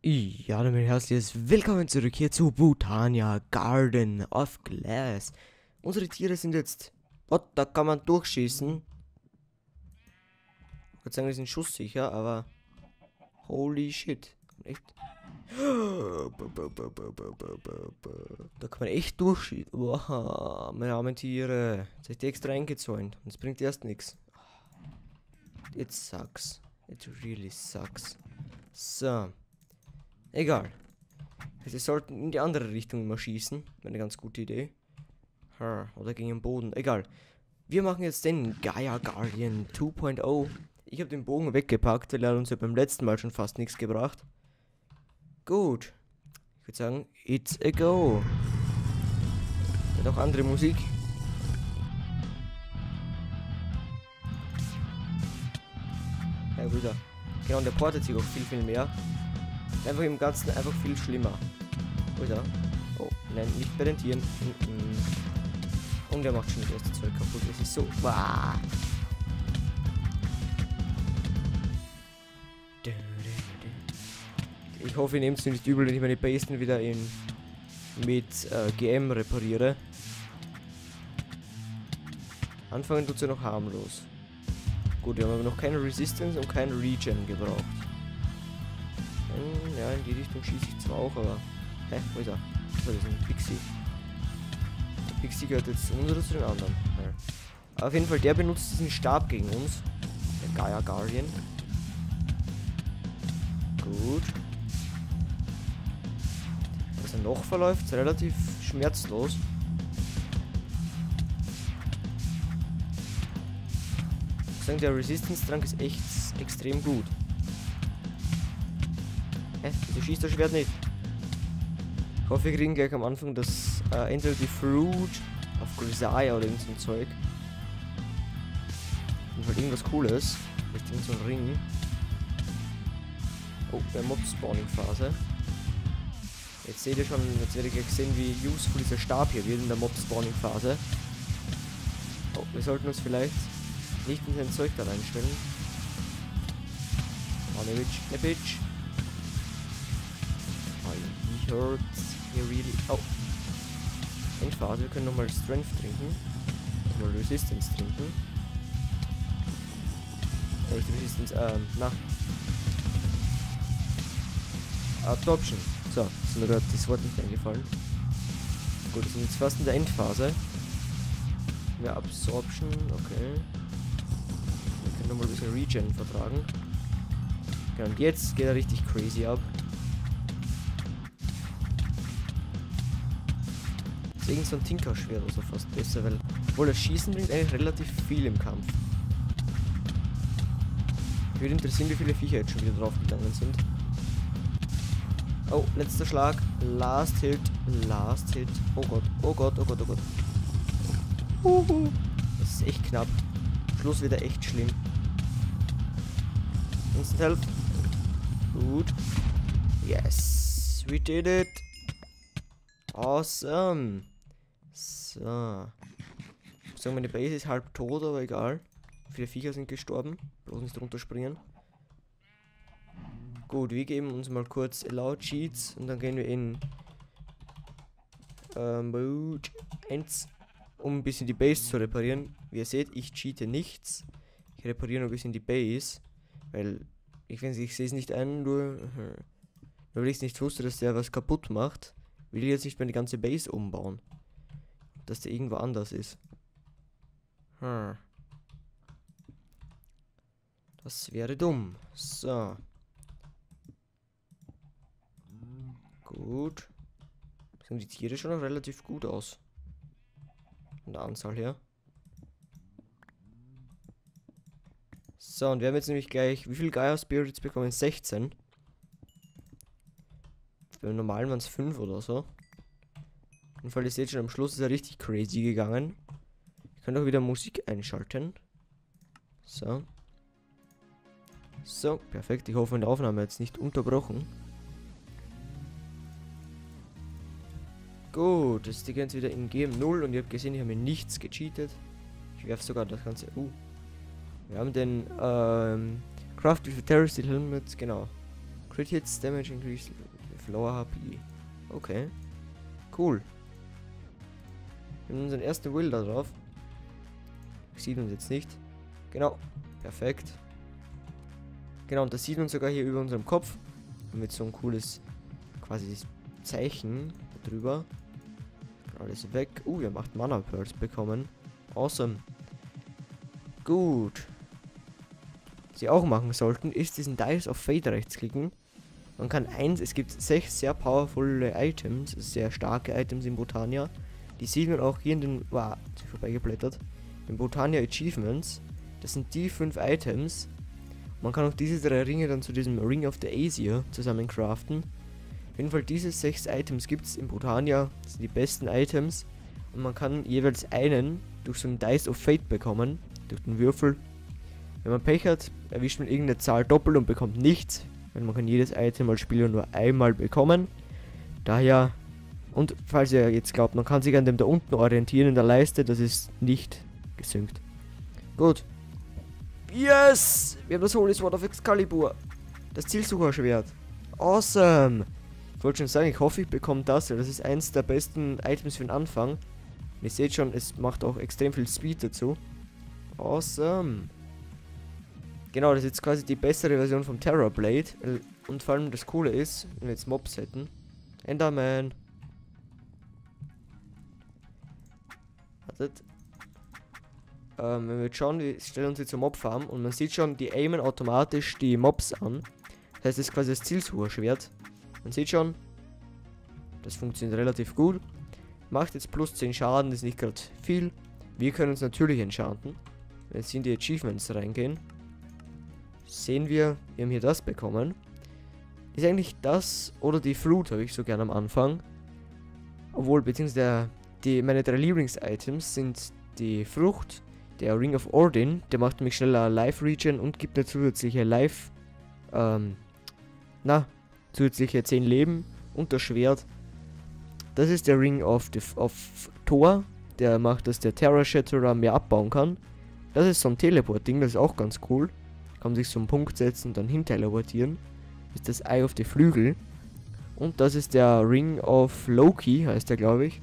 Ja, damit herzlich willkommen zurück hier zu Botania, Garden of Glass. Unsere Tiere sind jetzt... Oh, da kann man durchschießen. Ich würde sagen, wir sind schusssicher, aber... Holy shit. Echt? Da kann man echt durchschießen. Wow, meine armen Tiere. Jetzt habe ich die extra eingezäunt. Das bringt erst nichts. It sucks. It really sucks. So. Egal. Wir sollten in die andere Richtung immer schießen. Eine ganz gute Idee. Oder gegen den Boden. Egal. Wir machen jetzt den Gaia Guardian 2.0. Ich habe den Bogen weggepackt, weil er uns ja beim letzten Mal schon fast nichts gebracht. Gut. Ich würde sagen, it's a go. Hat auch andere Musik. Ja, Bruder. Genau, der portet sich auch viel, viel mehr. Einfach im Ganzen einfach viel schlimmer. Oder? Oh, nein, nicht bei den Tieren. Und der macht schon das erste Zeug kaputt. Das ist so. Wow. Ich hoffe, ihr nehmt es nicht übel, wenn ich meine Basen wieder in mit GM repariere. Anfangen tut es ja noch harmlos. Gut, wir haben aber noch keine Resistance und kein Regen gebraucht. Ja, in die Richtung schieße ich zwar auch, aber... Hä, wo ist er? Was ist denn? Pixie. Der Pixie gehört jetzt zu uns oder zu den anderen? Ja. Auf jeden Fall, der benutzt diesen Stab gegen uns. Der Gaia Guardian. Gut. Was er noch verläuft, ist relativ schmerzlos. Ich sage, der Resistance-Trank ist echt extrem gut. Du schießt das Schwert nicht. Ich hoffe, wir kriegen gleich am Anfang das entweder die Fruit auf Grisaia oder irgend so ein Zeug. Jedenfalls irgendwas Cooles. Vielleicht irgend so ein Ring. Oh, der Mob-Spawning-Phase. Jetzt seht ihr schon, jetzt werdet ihr gleich sehen, wie useful dieser Stab hier wird in der Mob-Spawning-Phase. Oh, wir sollten uns vielleicht nicht in sein Zeug da reinstellen. Oh, ne Bitch, ne Bitch. Hurts hier really. Oh. Endphase, wir können nochmal Strength trinken. Nochmal Resistance trinken. Echt Resistance, na. Adoption. So, ist mir gerade das Wort nicht eingefallen. Gut, wir sind jetzt fast in der Endphase. Mehr Absorption, okay. Wir können nochmal ein bisschen Regen vertragen. Genau, und jetzt geht er richtig crazy ab. Irgend so ein Tinkerschwert oder so fast besser, weil obwohl das Schießen bringt eigentlich relativ viel im Kampf. Mich würde interessieren, wie viele Viecher jetzt schon wieder draufgegangen sind. Oh, letzter Schlag. Last Hit. Last Hit. Oh Gott, oh Gott, oh Gott, oh Gott. Das ist echt knapp. Schluss wieder echt schlimm. Instant Health. Gut. Yes. We did it. Awesome. So. Ich sage, meine Base ist halb tot, aber egal. Viele Viecher sind gestorben. Bloß nicht runterspringen. Gut, wir geben uns mal kurz Allow Cheats und dann gehen wir in Ends, um ein bisschen die Base zu reparieren. Wie ihr seht, ich cheate nichts. Ich repariere nur ein bisschen die Base. Weil, ich sehe es nicht ein, nur weil ich es nicht wusste, dass der was kaputt macht. Will ich jetzt nicht mehr die ganze Base umbauen. Dass der irgendwo anders ist. Das wäre dumm. So. Gut. Sind die Tiere schon noch relativ gut aus. Von der Anzahl her. So, und wir haben jetzt nämlich gleich... Wie viel Gaia Spirits bekommen? 16. Beim normalen waren es 5 oder so. Auf jeden Fall, ihr seht schon, am Schluss ist er richtig crazy gegangen. Ich kann auch wieder Musik einschalten. So. So, perfekt. Ich hoffe, meine Aufnahme jetzt nicht unterbrochen. Gut, jetzt gehen wir jetzt wieder in GM0 und ihr habt gesehen, ich habe mir nichts gecheatet. Ich werfe sogar das Ganze... Wir haben den Craft with Terra Steel Helmet, genau. Crit Hits Damage Increase with Lower HP. Okay. Cool. Wir haben unseren ersten Will da drauf. Sieht uns jetzt nicht. Genau. Perfekt. Genau, und das sieht man sogar hier über unserem Kopf. Mit so ein cooles, quasi Zeichen drüber. Alles weg. Wir haben 8 Mana Pearls bekommen. Awesome. Gut. Was Sie auch machen sollten, ist diesen Dice of Fate rechtsklicken. Man kann es gibt 6 sehr powervolle Items, sehr starke Items in Botania. Die sieht man auch hier in den, vorbeigeblättert, in Botania Achievements. Das sind die 5 Items. Man kann auch diese 3 Ringe dann zu diesem Ring of the Aesir zusammen craften. Auf jeden Fall diese 6 Items gibt es in Botania, das sind die besten Items. Und man kann jeweils einen durch so einen Dice of Fate bekommen, durch den Würfel. Wenn man Pech hat, erwischt man irgendeine Zahl doppelt und bekommt nichts. Weil man kann jedes Item als Spieler nur einmal bekommen. Daher, und falls ihr jetzt glaubt, man kann sich an dem da unten orientieren in der Leiste, das ist nicht gesynkt. Gut. Yes! Wir haben das Holy Sword of Excalibur. Das Zielsucherschwert. Awesome! Ich wollte schon sagen, ich hoffe, ich bekomme das, weil das ist eins der besten Items für den Anfang. Und ihr seht schon, es macht auch extrem viel Speed dazu. Awesome. Genau, das ist jetzt quasi die bessere Version vom Terrorblade. Und vor allem das Coole ist, wenn wir jetzt Mobs hätten. Enderman. Wartet. Wenn wir jetzt schauen, wir stellen uns jetzt zur Mob-Farm. Und man sieht schon, die aimen automatisch die Mobs an. Das heißt, das ist quasi das Zielsucherschwert. Man sieht schon, das funktioniert relativ gut. Macht jetzt plus 10 Schaden, das ist nicht gerade viel. Wir können uns natürlich enchanten. Wenn jetzt in die Achievements reingehen, sehen wir haben hier das bekommen. Ist eigentlich das oder die Flut, habe ich so gerne am Anfang. Obwohl, beziehungsweise meine 3 Lieblings-Items sind die Frucht, der Ring of Ordin, der macht nämlich schneller Life-Regen und gibt eine zusätzliche Life, zusätzliche 10 Leben und das Schwert. Das ist der Ring of Thor. Der macht, dass der Terra Shatterer mehr abbauen kann. Das ist so ein Teleport-Ding, das ist auch ganz cool. Kann man sich so einen Punkt setzen und dann hin teleportieren. Das ist das Eye of the Flügel. Und das ist der Ring of Loki, heißt der, glaube ich.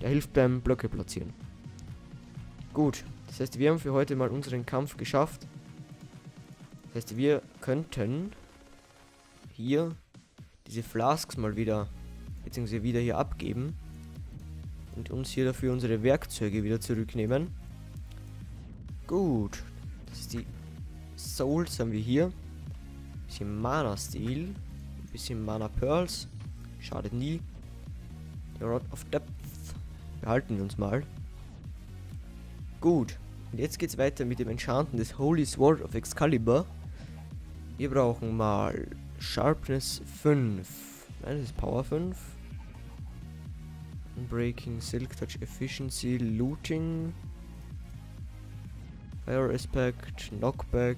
Der hilft beim Blöcke platzieren. Gut, das heißt, wir haben für heute mal unseren Kampf geschafft. Das heißt, wir könnten hier diese Flasks mal wieder, beziehungsweise wieder hier abgeben und uns hier dafür unsere Werkzeuge wieder zurücknehmen. Gut, das ist die Souls haben wir hier. Ein bisschen Mana Steel, ein bisschen Mana Pearls, schadet nie. Der Rod of Depth, behalten wir uns mal. Gut, und jetzt geht's weiter mit dem Enchanten des Holy Sword of Excalibur. Wir brauchen mal Sharpness 5. Nein, das ist Power 5. Breaking, Silk Touch, Efficiency, Looting, Fire Aspect, Knockback,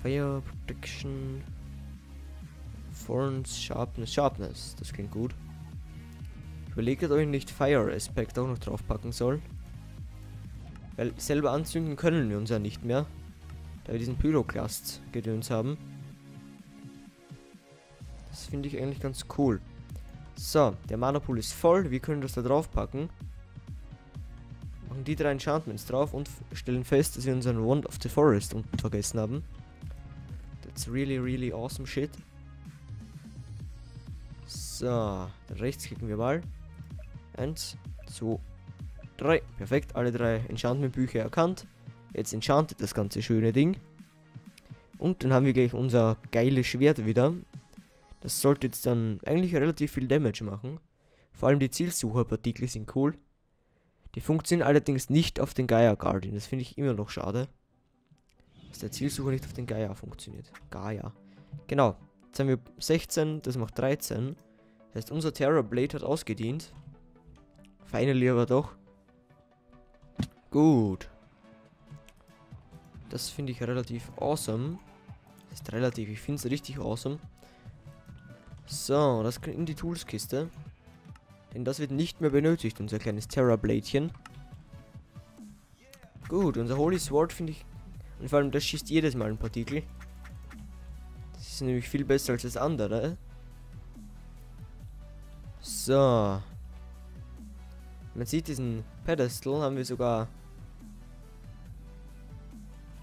Fire Protection, Thorns, Sharpness. Das klingt gut. Überlegt, ob ich nicht Fire Aspect auch noch draufpacken soll. Weil selber anzünden können wir uns ja nicht mehr. Da wir diesen Pyroclast gedöns haben. Das finde ich eigentlich ganz cool. So, der Mana Pool ist voll. Wir können das da drauf packen. Machen die 3 Enchantments drauf und stellen fest, dass wir unseren Wand of the Forest unten vergessen haben. That's really, really awesome shit. So, dann rechts klicken wir mal. 1, 2, 3. Perfekt, alle 3 Enchantment-Bücher erkannt. Jetzt enchantet das ganze schöne Ding. Und dann haben wir gleich unser geiles Schwert wieder. Das sollte jetzt dann eigentlich relativ viel Damage machen. Vor allem die Zielsucherpartikel sind cool. Die funktionieren allerdings nicht auf den Gaia Guardian. Das finde ich immer noch schade. Dass der Zielsucher nicht auf den Gaia funktioniert. Gaia. Genau. Jetzt haben wir 16, das macht 13. Das heißt, unser Terra Blade hat ausgedient. Finally aber doch. Gut. Das finde ich relativ awesome. Das ist relativ, ich finde es richtig awesome. So, das in die Toolskiste. Denn das wird nicht mehr benötigt, unser kleines Terra-Blädchen. Gut, unser Holy Sword finde ich. Und vor allem, das schießt jedes Mal ein Partikel. Das ist nämlich viel besser als das andere. So. Man sieht diesen Pedestal, haben wir sogar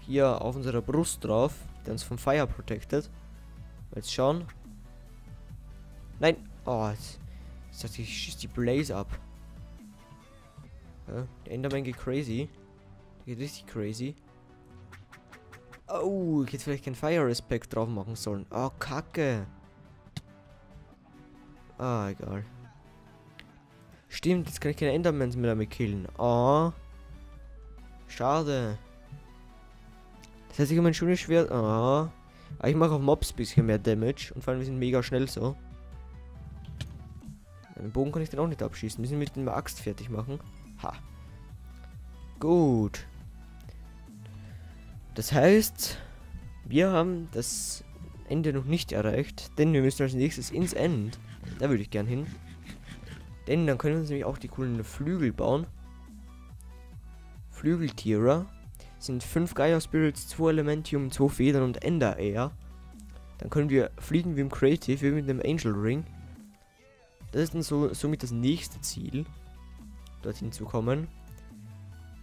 hier auf unserer Brust drauf, der uns vom Fire protected. Jetzt schauen. Nein. Oh, jetzt dachte ich, schießt die Blaze ab. Ja, der Enderman geht crazy. Der geht richtig crazy. Oh, ich hätte vielleicht kein Fire Respect drauf machen sollen. Oh, Kacke. Ah, egal. Stimmt, jetzt kann ich keine Endermans mehr damit killen. Oh. Schade. Das heißt, ich habe ein schönes Schwert. Oh. Aber ich mache auf Mobs ein bisschen mehr Damage. Und vor allem, wir sind mega schnell so. Den Bogen kann ich dann auch nicht abschießen. Wir müssen mit dem Axt fertig machen. Ha. Gut. Das heißt, wir haben das Ende noch nicht erreicht. Denn wir müssen als nächstes ins End. Da würde ich gern hin. Denn dann können wir uns nämlich auch die coolen Flügel bauen. Flügeltierer. Sind 5 Gaia Spirits, 2 Elementium, 2 Federn und Ender-Air. Dann können wir fliegen wie im Creative, wie mit dem Angel Ring. Das ist dann somit das nächste Ziel, dorthin zu kommen.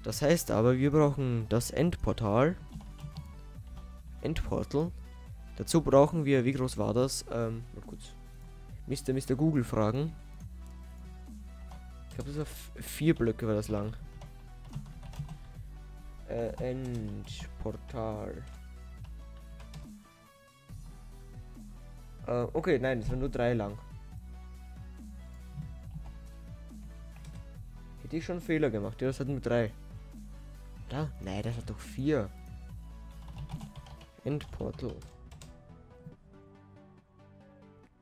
Das heißt aber, wir brauchen das Endportal. Endportal. Dazu brauchen wir, wie groß war das? Gut. Mr. Google fragen. Ich glaube, das war 4 Blöcke war das lang. Endportal. Okay, nein, das waren nur 3 lang. Hätte ich schon Fehler gemacht. Ja, das hat nur 3. Da? Nein, das hat doch 4. Endportal.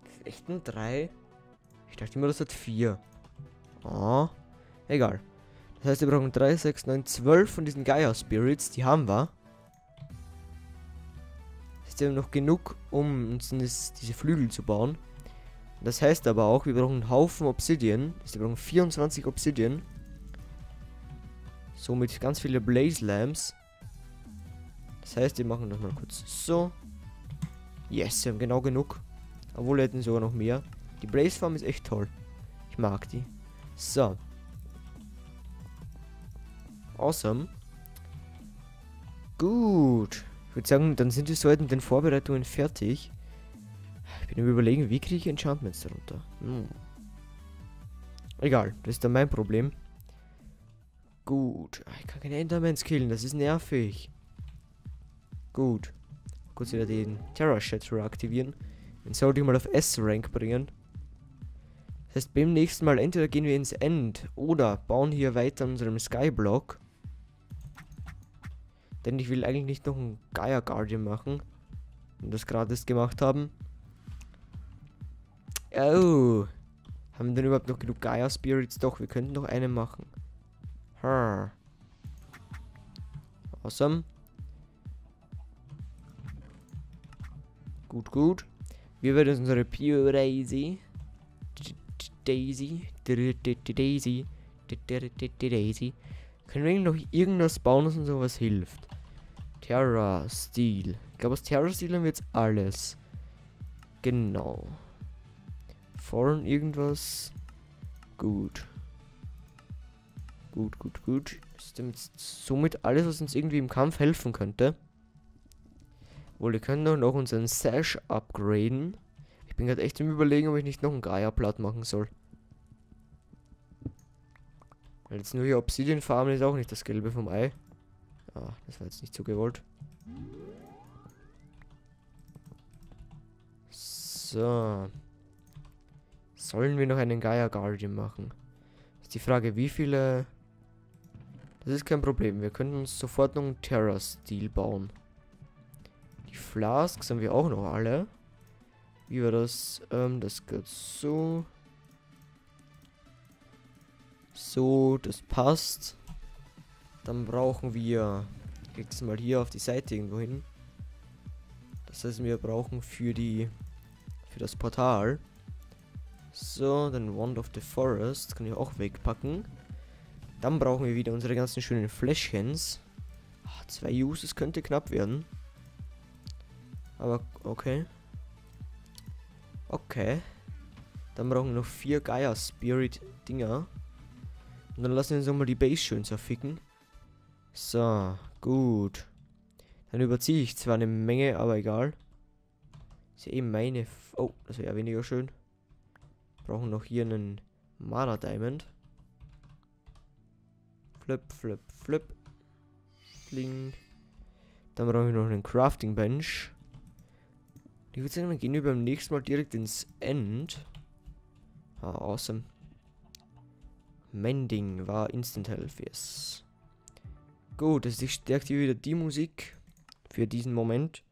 Das ist echt nur 3? Ich dachte immer, das hat 4. Oh. Egal. Das heißt, wir brauchen 3, 6, 9, 12 von diesen Gaia Spirits, die haben wir. Das heißt, wir haben noch genug, um uns diese Flügel zu bauen. Das heißt aber auch, wir brauchen einen Haufen Obsidian. Das heißt, wir brauchen 24 Obsidian. Somit ganz viele Blaze Lamps. Das heißt, wir machen nochmal kurz so. Yes, wir haben genau genug. Obwohl, wir hätten sogar noch mehr. Die Blaze Farm ist echt toll. Ich mag die. So. Awesome. Gut. Ich würde sagen, dann sind wir so mit den Vorbereitungen fertig. Ich bin mir überlegen, wie kriege ich Enchantments darunter? Egal, das ist dann mein Problem. Gut. Ich kann keine Endermans killen, das ist nervig. Gut. Kurz wieder den Terra Shatterer aktivieren. Dann sollte ich mal auf S-Rank bringen. Das heißt, beim nächsten Mal entweder gehen wir ins End oder bauen hier weiter an unserem Skyblock. Denn ich will eigentlich nicht noch einen Gaia Guardian machen. Und das gerade erst gemacht haben. Oh. Haben wir denn überhaupt noch genug Gaia Spirits? Doch, wir könnten noch eine machen. Ha. Awesome. Gut, gut. Wir werden unsere Pure Daisy. Daisy. Können wir noch irgendwas bauen, das uns sowas hilft? Terra Steel. Ich glaube, aus Terra Steel haben wir jetzt alles. Genau. Foreign irgendwas. Gut. Gut, gut, gut. Ist somit alles, was uns irgendwie im Kampf helfen könnte. Wohl, wir können doch noch unseren Sash upgraden. Ich bin gerade echt im Überlegen, ob ich nicht noch einen Gaia-Platt machen soll. Weil jetzt nur hier Obsidian-Farmen ist auch nicht das Gelbe vom Ei. Ah, das war jetzt nicht so gewollt. So. Sollen wir noch einen Gaia Guardian machen? Ist die Frage, wie viele... Das ist kein Problem. Wir können uns sofort noch einen Terra Steel bauen. Die Flasks haben wir auch noch alle. Wie war das? Das geht so. So, das passt. Dann brauchen wir... Ich krieg das mal hier auf die Seite irgendwo hin. Das heißt, wir brauchen für das Portal. So, dann Wand of the Forest. Kann ich auch wegpacken. Dann brauchen wir wieder unsere ganzen schönen Fläschchens. Ach, 2 Uses könnte knapp werden. Aber okay. Okay. Dann brauchen wir noch 4 Gaia Spirit Dinger. Und dann lassen wir uns nochmal die Base schön zerficken. So, gut. Dann überziehe ich zwar eine Menge, aber egal. Ist ja eben meine... Oh, das wäre ja weniger schön. Brauchen noch hier einen Mana Diamond. Flip, flip, flip. Fling. Dann brauchen wir noch einen Crafting Bench. Ich würde sagen, wir gehen wir beim nächsten Mal direkt ins End. Ah, awesome. Mending war Instant Health, yes. Gut, das stärkt hier wieder die Musik für diesen Moment.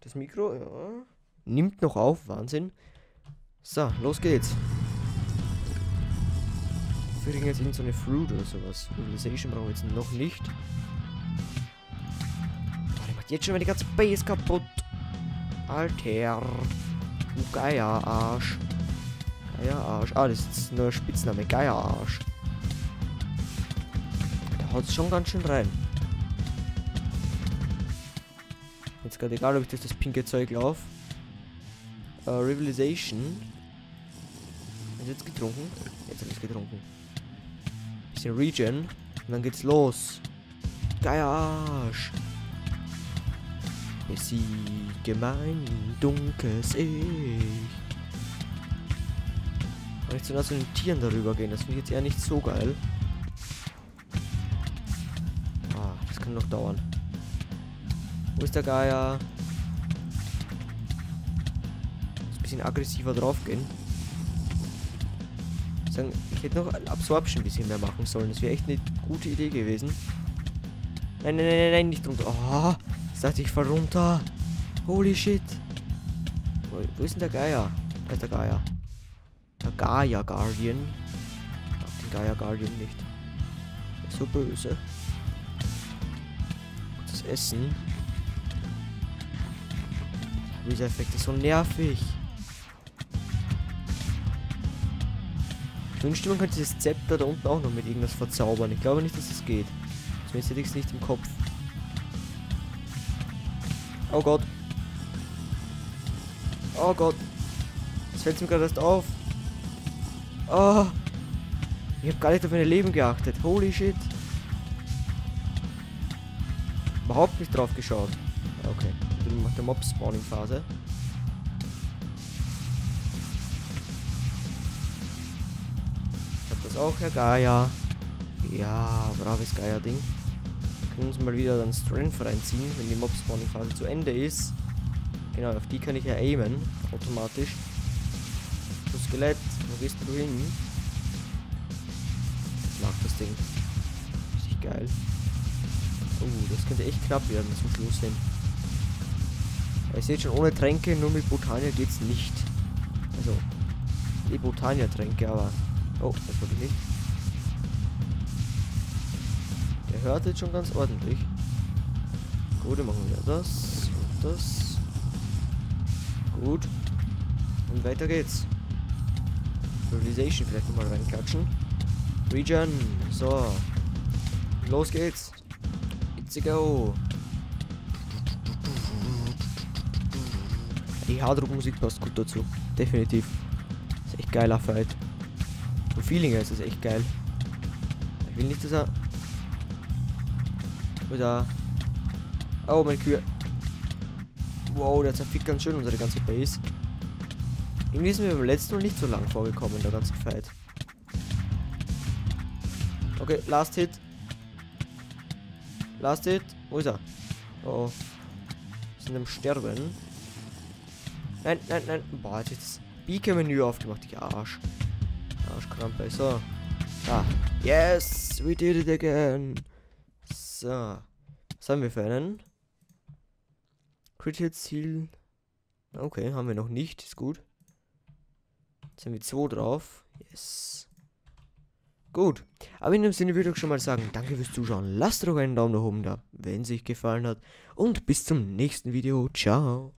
Das Mikro, ja, nimmt noch auf, Wahnsinn. So, los geht's. Wir kriegen jetzt irgendeine Fruit oder sowas. Civilization brauchen wir jetzt noch nicht. Oh, der macht jetzt schon mal die ganze Base kaputt. Alter. Du Geier-Arsch. Geier-Arsch. Ah, das ist ein neuer Spitzname. Geier-Arsch. Da haut es schon ganz schön rein. Jetzt gerade egal, ob ich durch das pinke Zeug laufe. Revelation. Ist jetzt getrunken? Jetzt habe ich getrunken. Bisschen Regen. Und dann geht's los. Geier-Arsch. Besiege mein dunkles Ich. Kann ich zu den Tieren darüber gehen? Das finde ich jetzt eher nicht so geil. Ah, das kann noch dauern. Wo ist der Geier? Ein bisschen aggressiver drauf gehen. Ich hätte noch Absorption ein bisschen mehr machen sollen. Das wäre echt eine gute Idee gewesen. Nein, nein, nein, nein, nicht runter. Oh, jetzt dachte ich, ich fahr runter. Holy shit. Wo ist denn der Gaia? Da ist der Gaia. Der Gaia Guardian. Ich mag den Gaia Guardian nicht. Der ist so böse. Das Essen. Dieser Effekt ist so nervig. Ich wünschte, man könnte dieses Zepter da unten auch noch mit irgendwas verzaubern. Ich glaube nicht, dass es geht. Zumindest hätte ich es nicht im Kopf. Oh Gott. Oh Gott. Das fällt mir gerade erst auf. Oh. Ich habe gar nicht auf mein Leben geachtet. Holy shit. Überhaupt nicht drauf geschaut. Okay. Dann macht der Mob-Spawning-Phase. Auch Herr Gaia. Ja, braves Gaia-Ding. Wir können uns mal wieder dann Strength reinziehen, wenn die Mob-Spawning-Phase zu Ende ist. Genau, auf die kann ich ja aimen, automatisch. Du Skelett, wo gehst du hin? Ich mag das Ding. Richtig geil. Oh, das könnte echt knapp werden zum Schluss hin. Ja, ihr seht schon, ohne Tränke, nur mit Botania geht's nicht. Also, die Botania-Tränke, aber... Oh, das wollte ich nicht. Der hört jetzt schon ganz ordentlich. Gut, dann machen wir das und das. Gut. Und weiter geht's. Civilization vielleicht nochmal reinklatschen. Regen. So. Los geht's. It's a go. Die Hardrock-Musik passt gut dazu. Definitiv. Ist echt geiler Fight. Vom Feeling her ist das echt geil. Ich will nicht, dass er... Oder... Oh, meine Kühe. Wow, der zerfickt ganz schön unsere ganze Base. Irgendwie sind wir beim letzten Mal nicht so lang vorgekommen, der ganze Fight. Okay, last hit. Last hit. Wo ist er? Oh, oh. Wir sind am Sterben. Nein, nein, nein. Boah, jetzt ist das Beacon-Menü aufgemacht, ich Arsch. Arschkrampe, so. Ah, yes, we did it again. So. Was haben wir für einen? Critical Seal. Okay, haben wir noch nicht, ist gut. Jetzt haben wir 2 drauf. Yes. Gut. Aber in dem Sinne würde ich schon mal sagen, danke fürs Zuschauen. Lasst doch einen Daumen nach oben da, wenn es euch gefallen hat. Und bis zum nächsten Video. Ciao.